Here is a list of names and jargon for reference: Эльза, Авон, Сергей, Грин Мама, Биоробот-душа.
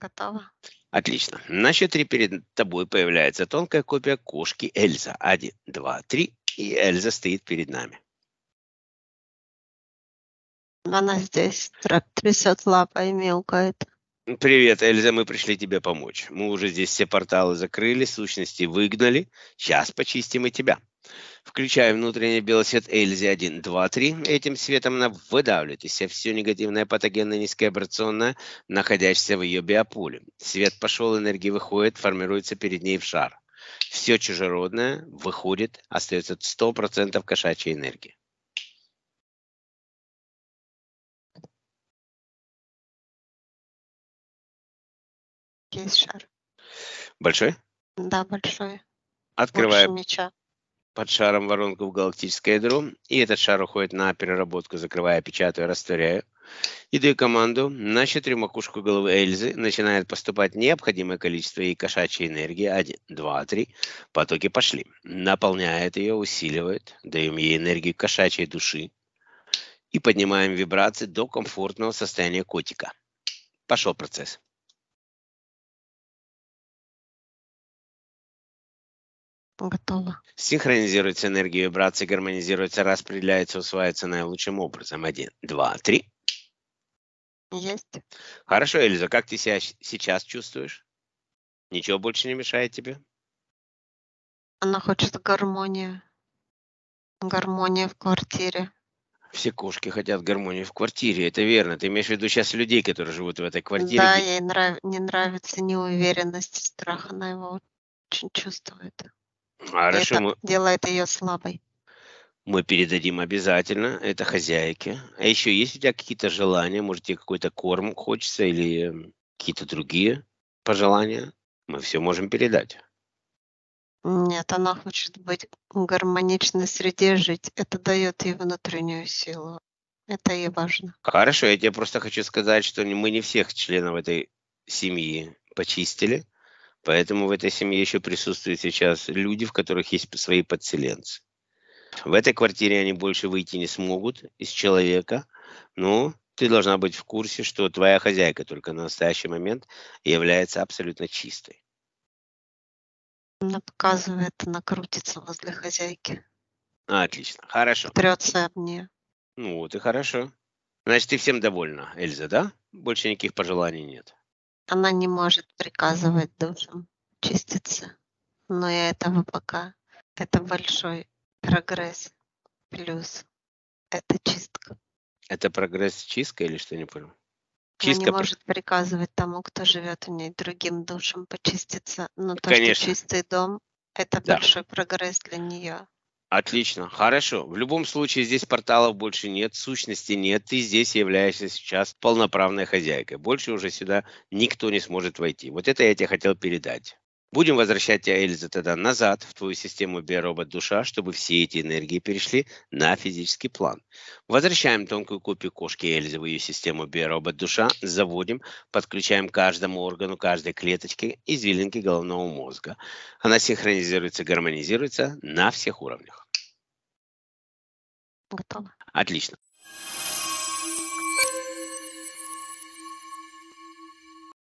Готово. Отлично. На счет 3 перед тобой появляется тонкая копия кошки Эльза. 1, 2, 3. И Эльза стоит перед нами. Она здесь трясет лапой, мяукает. Привет, Эльза, мы пришли тебе помочь. Мы уже здесь все порталы закрыли, сущности выгнали. Сейчас почистим и тебя. Включая внутренний белосвет Эльзы 1, 2, 3. Этим светом она выдавливает из себя все негативное, патогенное, низковибрационное, находящееся в ее биополе. Свет пошел, энергия выходит, формируется перед ней в шар. Все чужеродное выходит, остается 100% кошачьей энергии. Есть шар. Большой? Да, большой. Открываем под шаром воронку в галактическое ядро. И этот шар уходит на переработку, закрывая, печатаю, растворяю. И даю команду. На 4 макушку головы Эльзы начинает поступать необходимое количество ей кошачьей энергии. 1, 2, 3. Потоки пошли. Наполняет ее, усиливает. Даем ей энергию кошачьей души. И поднимаем вибрации до комфортного состояния котика. Пошел процесс. Готово. Синхронизируется энергия вибрации, гармонизируется, распределяется, усваивается наилучшим образом. 1, 2, 3. Есть. Хорошо, Эльза, как ты себя сейчас чувствуешь? Ничего больше не мешает тебе? Она хочет гармонию. Гармонию в квартире. Все кошки хотят гармонии в квартире, это верно. Ты имеешь в виду сейчас людей, которые живут в этой квартире? Да, ей не нравится неуверенность, страх, она его очень чувствует. Хорошо, это делает ее слабой. Мы передадим обязательно, это хозяйке. А еще есть у тебя какие-то желания? Может, тебе какой-то корм хочется или какие-то другие пожелания? Мы все можем передать. Нет, она хочет быть гармоничной среде, жить. Это дает ей внутреннюю силу. Это ей важно. Хорошо, я тебе просто хочу сказать, что мы не всех членов этой семьи почистили. Поэтому в этой семье еще присутствуют сейчас люди, в которых есть свои подселенцы. В этой квартире они больше выйти не смогут из человека. Но ты должна быть в курсе, что твоя хозяйка только на настоящий момент является абсолютно чистой. Она показывает, она крутится возле хозяйки. Отлично, хорошо. Трется об нее. Ну вот и хорошо. Значит, ты всем довольна, Эльза, да? Больше никаких пожеланий нет. Она не может приказывать душам чиститься, но я этого пока. Это большой прогресс плюс. Это чистка. Это прогресс чистка или что, не понял? Чистка. Она не может приказывать тому, кто живет у ней, другим душам почиститься, но то, конечно, что чистый дом, это да, большой прогресс для нее. Отлично, хорошо. В любом случае здесь порталов больше нет, сущности нет. Ты здесь являешься сейчас полноправной хозяйкой. Больше уже сюда никто не сможет войти. Вот это я тебе хотел передать. Будем возвращать тебя, Эльза, тогда назад в твою систему биоробот-душа, чтобы все эти энергии перешли на физический план. Возвращаем тонкую копию кошки Эльзы в ее систему биоробот-душа, заводим, подключаем к каждому органу, каждой клеточке извилинки головного мозга. Она синхронизируется, гармонизируется на всех уровнях. Готово. Отлично.